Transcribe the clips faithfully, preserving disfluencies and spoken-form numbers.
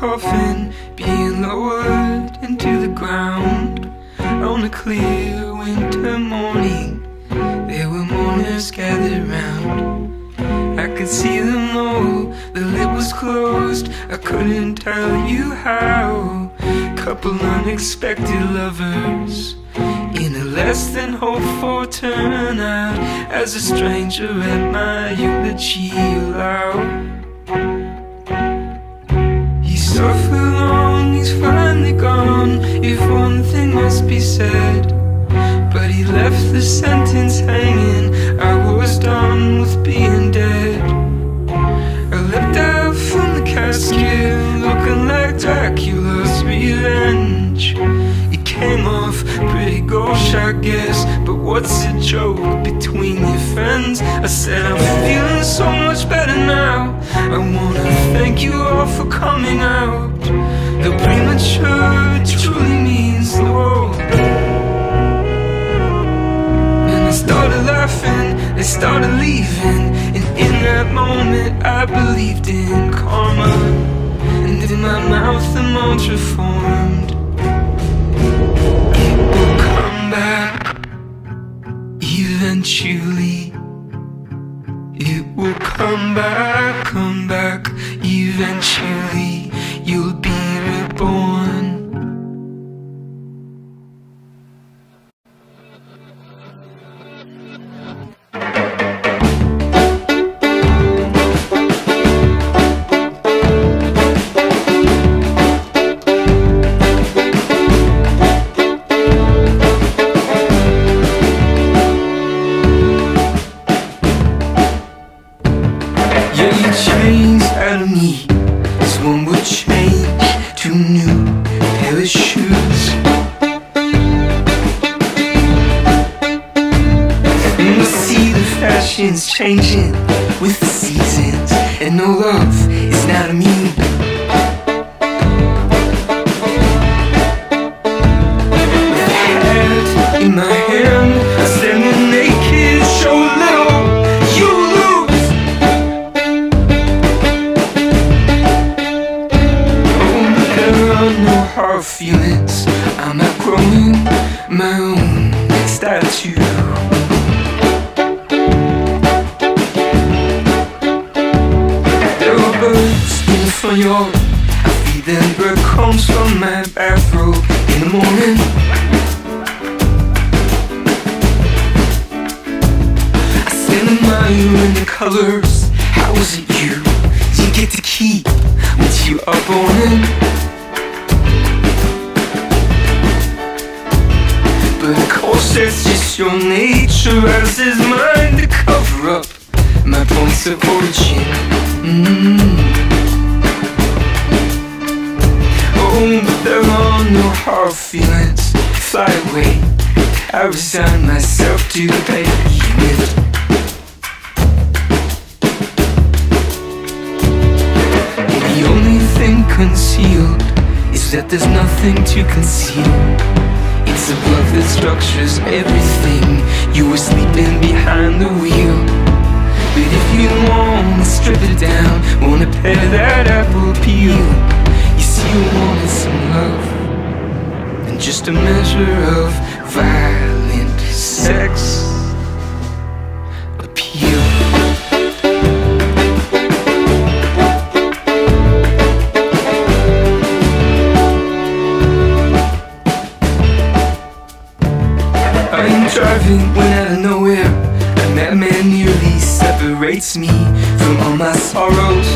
coffin being lowered into the ground. On a clear winter morning, there were mourners gathered round. I could see them all, the lid was closed, I couldn't tell you how. Couple unexpected lovers in a less than hopeful turnout, as a stranger read my eulogy aloud. He suffered long, he's finally gone, if one thing must be said. But he left the sentence hanging, I was done with being dead. I leapt out from the casket, looking like Dracula's revenge. Came off pretty gauche, I guess, but what's a joke between your friends? I said I'm feeling so much better now, I wanna thank you all for coming out. The premature truly means the world. And I started laughing, they started leaving, and in that moment I believed in karma. And in my mouth the mantra formed: eventually, it will come back, come back. Eventually, you'll be reborn. Changing with the seasons, and no love is not immune. With a hat in my hand, I stand in naked, show a little, you lose. Oh, but there are no hard feelings, I'm outgrowing my own statue. For your, I feed them breadcrumbs from my bathrobe in the morning. I stand and admire in the colors. How is it you didn't get to keep what you are born in? But of course that's just your nature, as is mine, to cover up my points of origin. Mm. But there are no hard feelings, fly away, I resign myself to the pain. And the only thing concealed is that there's nothing to conceal. It's a love that structures everything, you were sleeping behind the wheel. But if you want to strip it down, wanna pare that apple peel, you wanted some love and just a measure of violent sex appeal. I'm driving when out of nowhere, and that man nearly separates me from all my sorrows.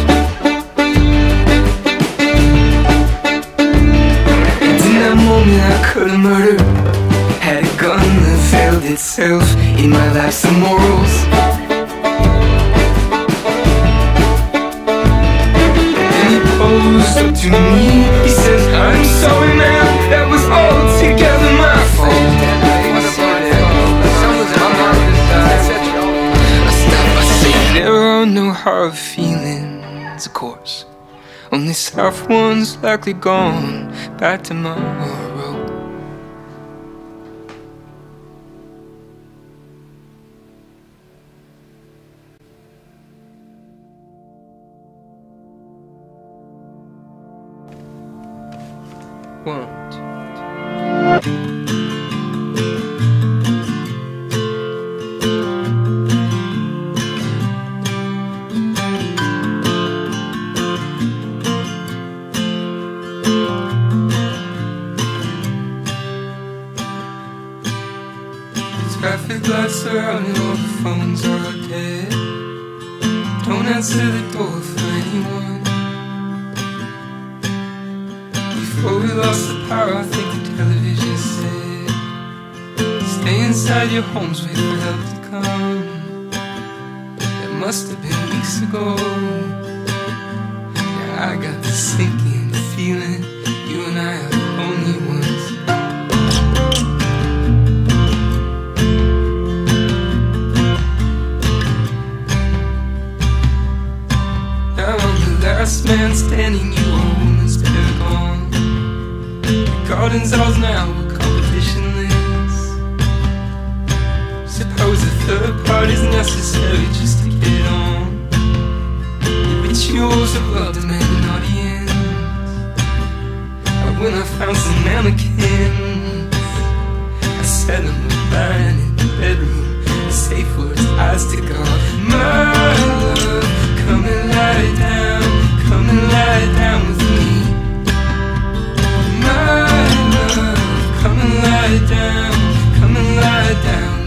I could have murdered, had a gun that failed itself in my life's immorals. And he posed up to me, he says, I'm sorry man, that was altogether my fault. I stop, I say, there are no hard feelings, of course, only soft ones likely gone by tomorrow. want. Traffic lights are out and all the phones are dead. Don't answer the door for anyone. Before we lost the power, I think the television said, stay inside your homes, wait for help to come. That must have been weeks ago. Yeah, I got the sinking feeling you and I are the only ones. Last man standing, you are woman's paragon. The garden's ours now, where competition lives. Suppose a third party's necessary just to get on. The rituals of love demand an audience. But when I found some mannequins, I set them aligned in the bedroom, the safe where his eyes to go. My love, come and light it down. Come and lie down with me. My love, come and lie down. Come and lie down with you.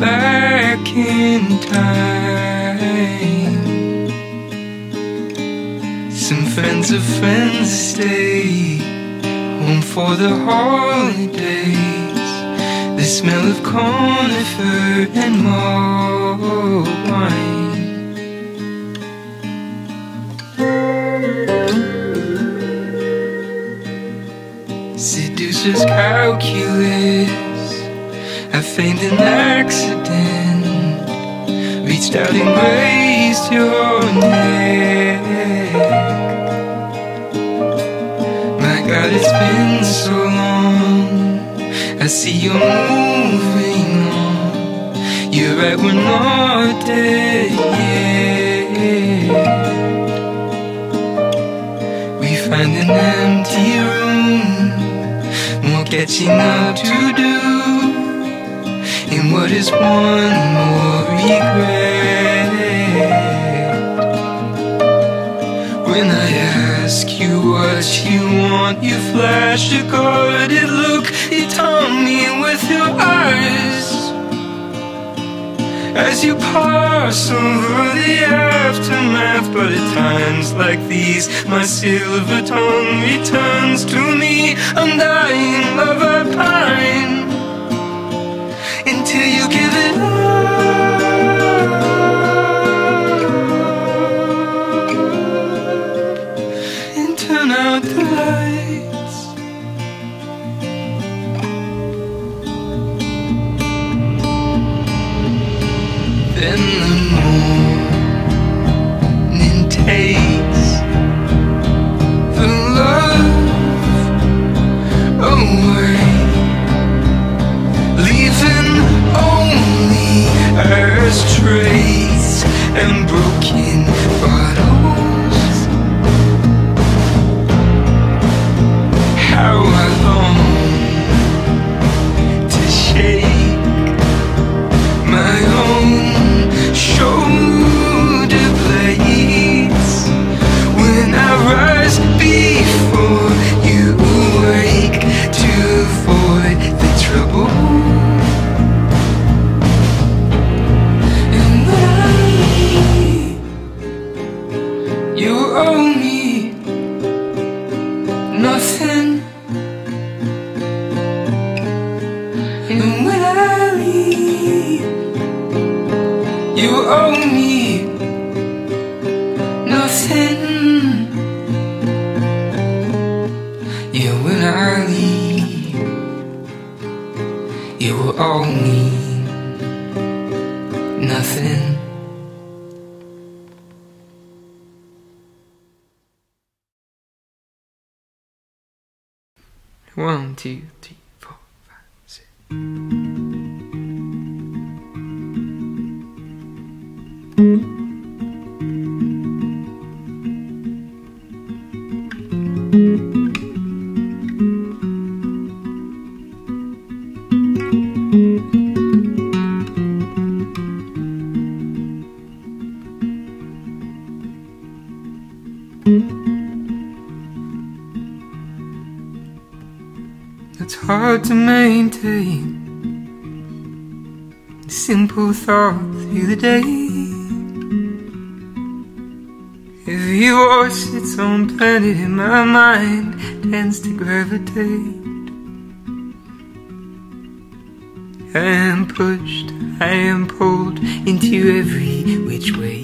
back in time. Some friends of friends stay home for the holidays. The smell of conifer and mulled wine. Seducer's calculus, I feigned an accident, reached out and raised your neck. My God, it's been so long, I see you're moving on. You're right, we're not dead yet. We find an empty room, more catching up to do, and what is one more regret? When I ask you what you want, you flash a guarded look. You taunt me with your eyes as you pass over the aftermath. But at times like these, my silver tongue returns to me. I'm dying, love, I pine until you give it up and turn out the light. Then the morning takes the love away, leaving only earth's trace and broken bottles. How I long to shake my own shoulder blades when I rise before you wake to avoid the trouble. And I, you owe me nothing. And when I leave, you owe me nothing. Yeah, when I leave, you will owe me nothing. One, two, three, four, five, six. It's hard to maintain a simple thought through the day. Every horse, its own planet in my mind tends to gravitate. I am pushed, I am pulled into every which way.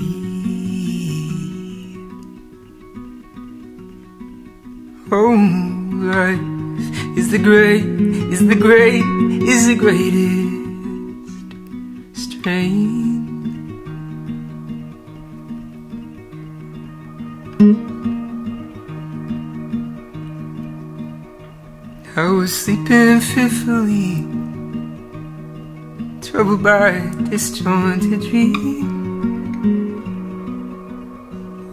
Oh, life is the great, is the great, is the greatest strain. I was sleeping fitfully, troubled by disjointed dream,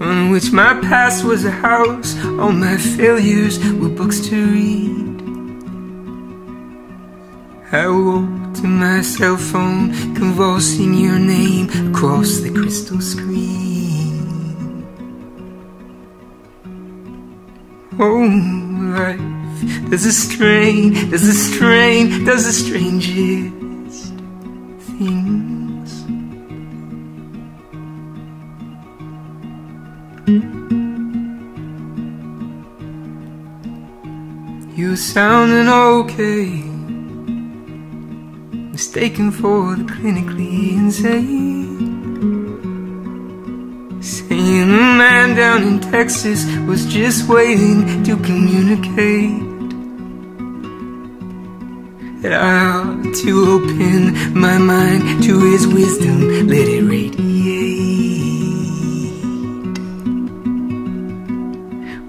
on which my past was a house, all my failures were books to read. I woke to my cell phone, convulsing your name across the crystal screen. Oh, life, there's a strain, there's a strain, there's the strangest thing. wings. You're sounding okay, mistaken for the clinically insane, saying a man down in Texas was just waiting to communicate that I ought to open my mind to his wisdom, let it radiate.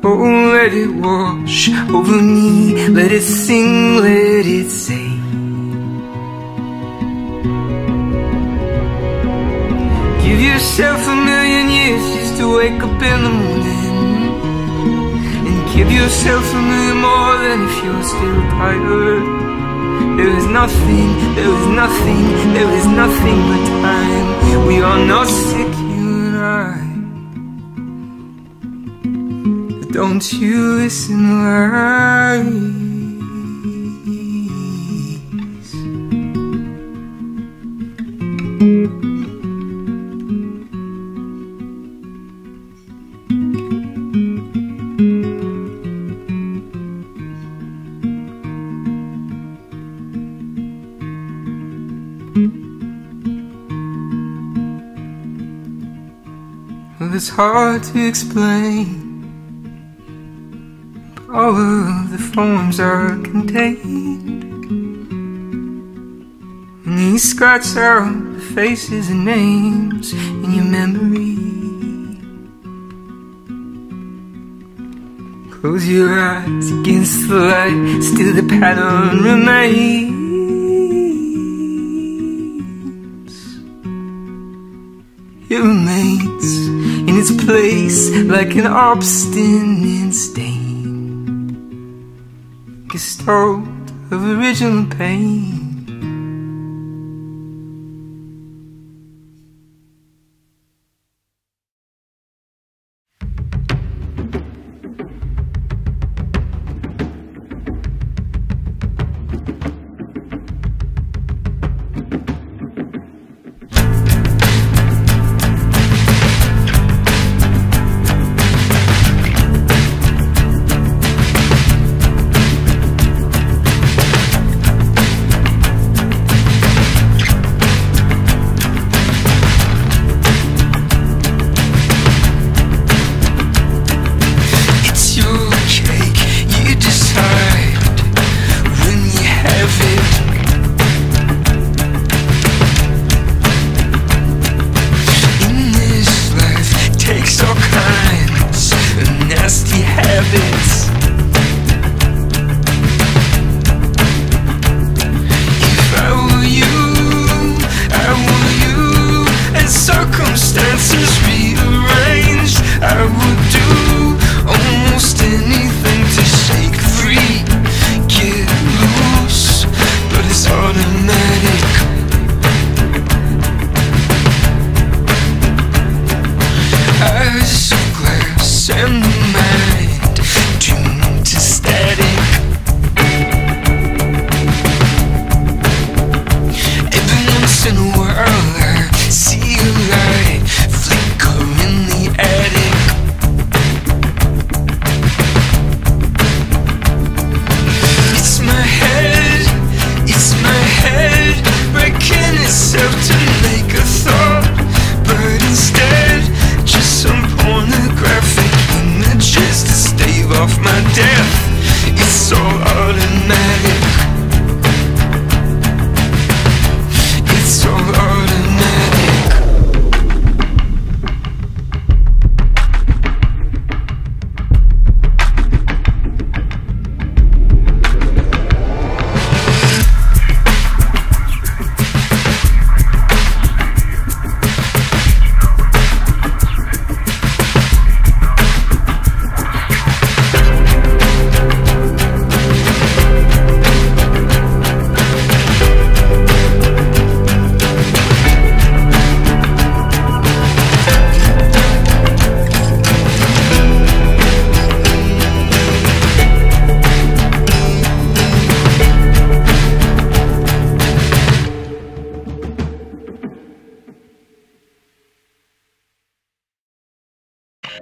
Oh, let it wash over me, let it sing, let it say. Give yourself a million years just to wake up in the morning, and give yourself a million more than if you're still tired. There is nothing, there is nothing, there is nothing but time. We are not sick, you and I, but don't you listen to lies. Well, it's hard to explain, but all of the forms are contained, and he scratched out the faces and names in your memory. Close your eyes against the light, still the pattern remains. It remains in its place like an obstinate stain, gestalt of original pain.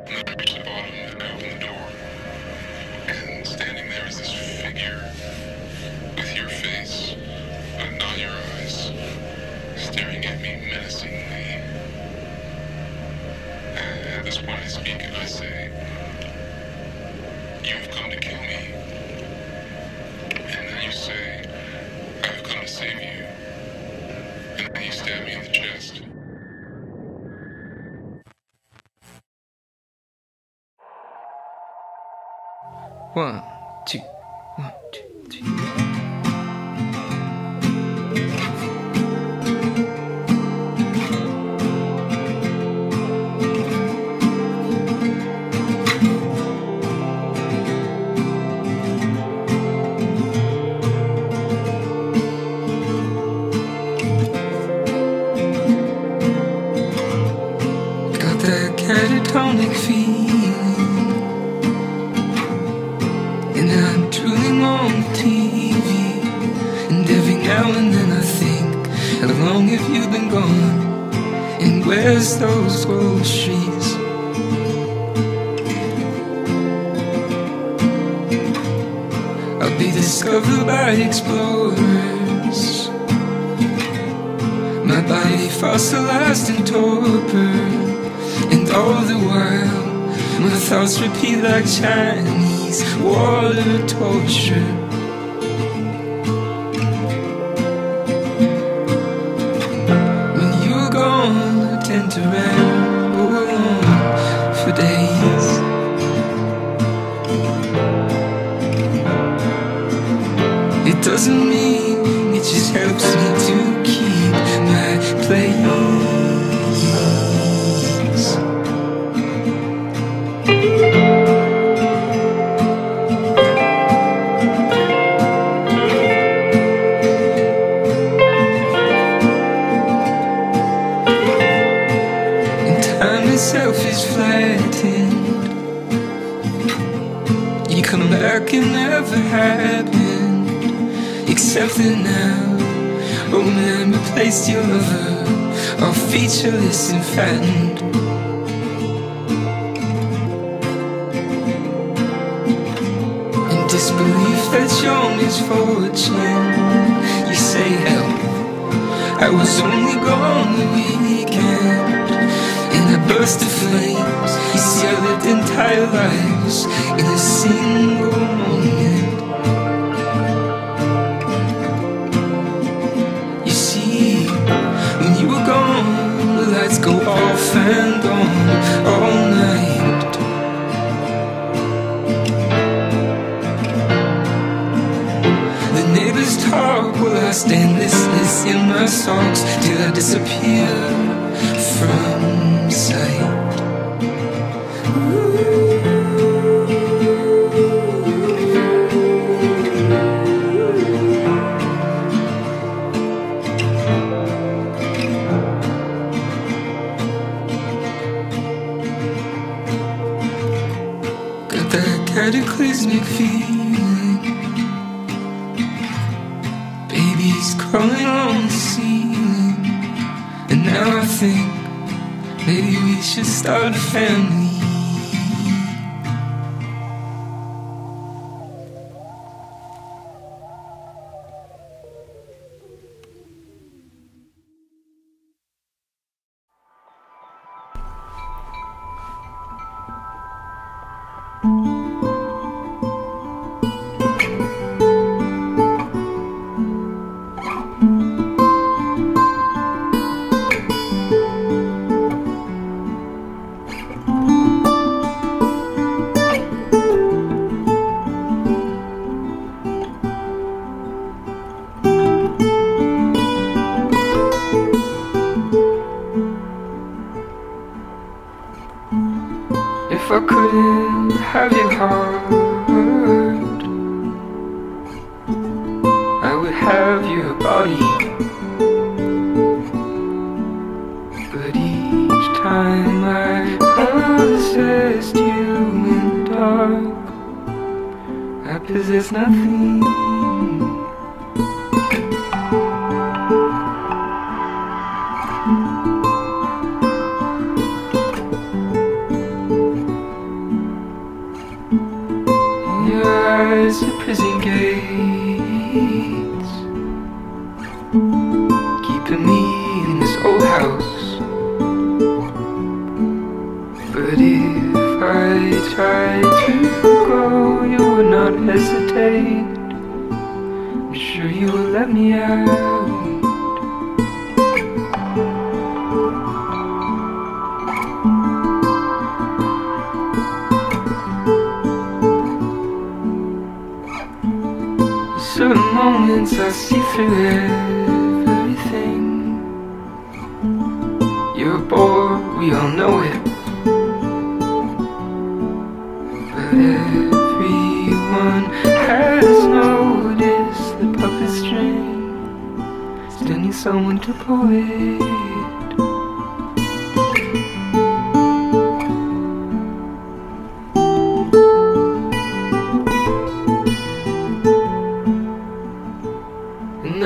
and I reached the bottom and I opened the door. And standing there is this figure with your face, but not your eyes, staring at me menacingly. And at this point I speak and I say, "You've come to kill me." And then you say, "I've come to save you." And then you stab me in the chest. One, two, one, two, three. Got that catatonic feeling, and I'm drooling on the T V, and every now and then I think, how long have you been gone? And where's those groceries? I'll be discovered by explorers, my body fossilized in torpor. And all the while my thoughts repeat like Chinese water torture. When you're gone, I tend to ramble on for days. It doesn't mean, it just helps me to keep my place. Self is flattened. You come back and never happened, except that now, oh man, replaced your lover, all featureless and fattened. In disbelief that your misfortune, you say, "Help! I was only gone the weekend." And I burst to flames. You see, I lived entire lives in a single moment. You see, when you were gone, the lights go off and on all night. The neighbors talk while I stand listless in my socks till I disappear from sight. Got that cataclysmic feeling, baby's crawling on the ceiling. And now I think, maybe we should start a family. If I couldn't have your heart, I would have your body. But each time I possessed you in dark, I possessed nothing. as the prison gates, keeping me in this old house. But if I tried to go, you would not hesitate. I'm sure you will let me out. Certain moments I see through everything. You're bored, we all know it. But everyone has noticed the puppet string, still need someone to pull it.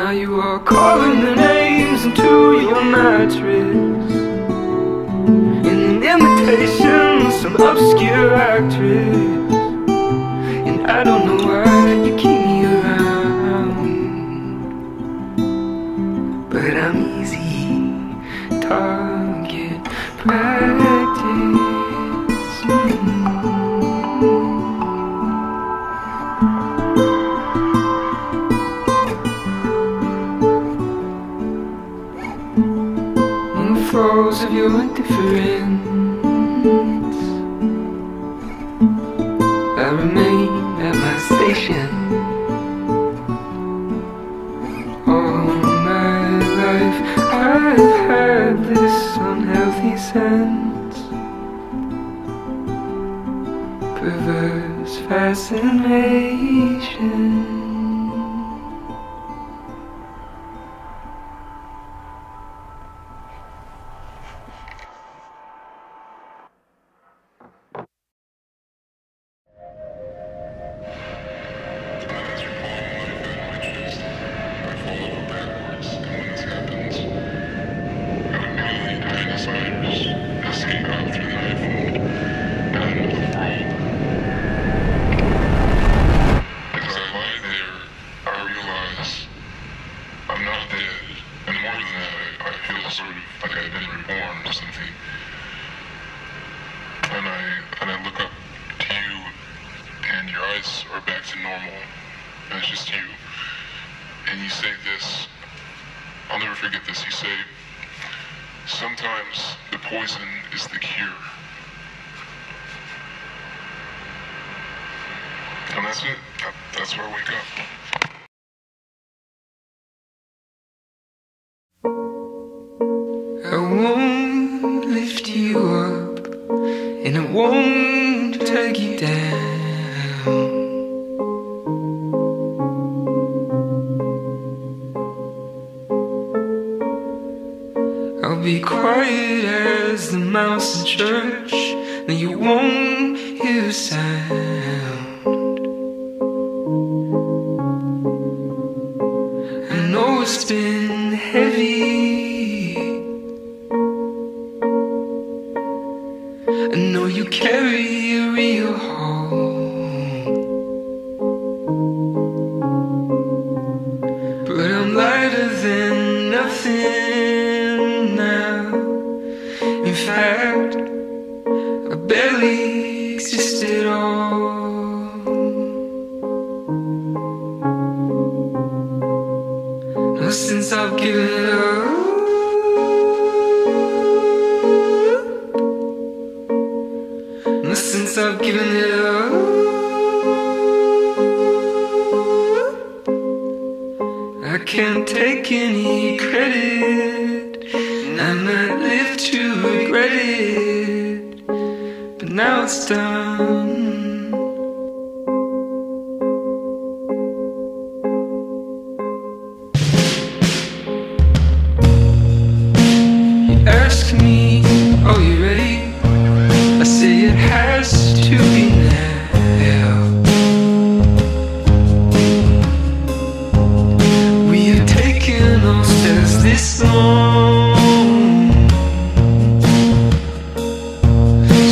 Now you are calling the names into your mattress, in imitation of some obscure actress. And I don't know why you keep me around, but I'm easy target practice. mm. Froze of your indifference, I remain at my station. All my life I've had this unhealthy sense, perverse fascination.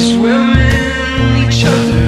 Swimming each other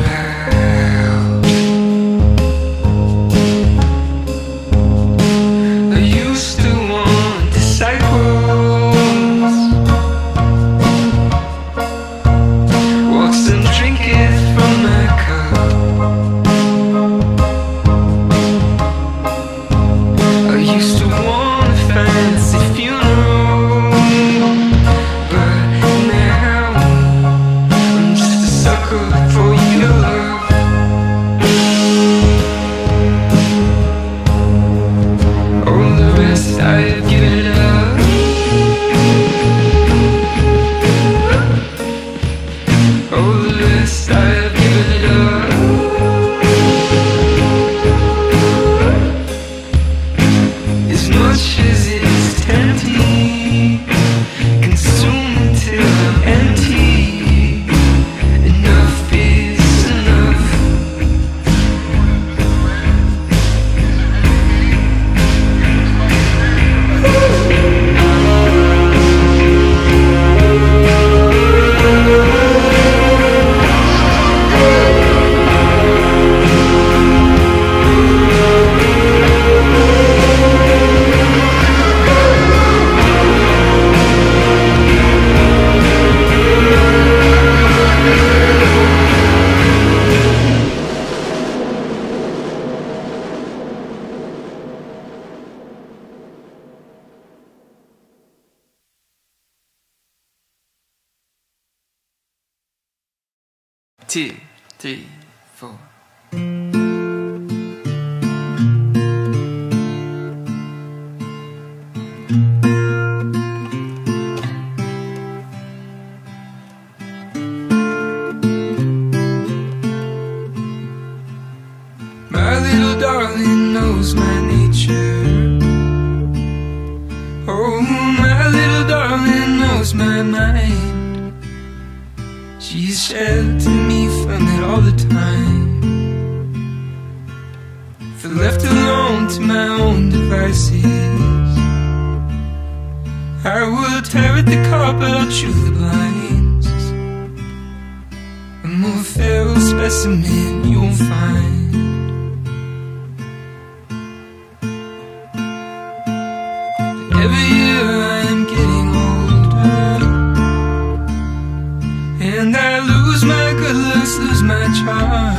two, three, four. My little darling knows my nature. Oh, my little darling knows my mind. She's sheltered me from it all the time. For left alone to my own devices, I will tear at the carpet out through the blinds. A more feral specimen you won't find. Every year I am getting older, and I lose my good looks, lose my charms.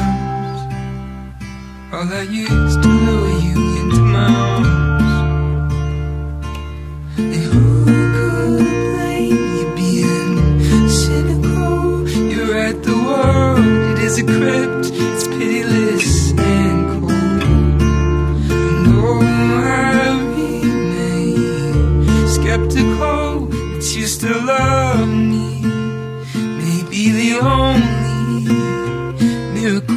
All I used to lure you into my arms. And who could blame you being cynical? You're at the world, it is a crypt, it's pitiless and cold. Skeptical that you still love me may be the only miracle.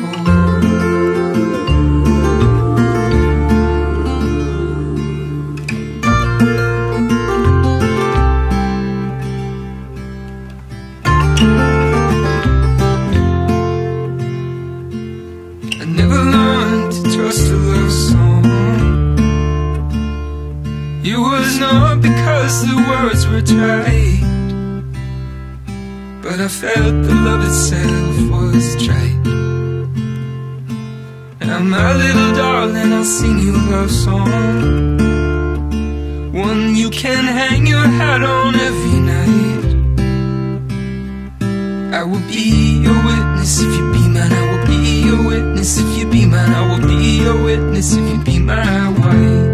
It was not because the words were trite, but I felt the love itself was trite. Now my little darling, I'll sing you a love song, one you can hang your hat on every night. I will be your witness if you be mine. I will be your witness if you be mine. I will be your witness if you be my wife.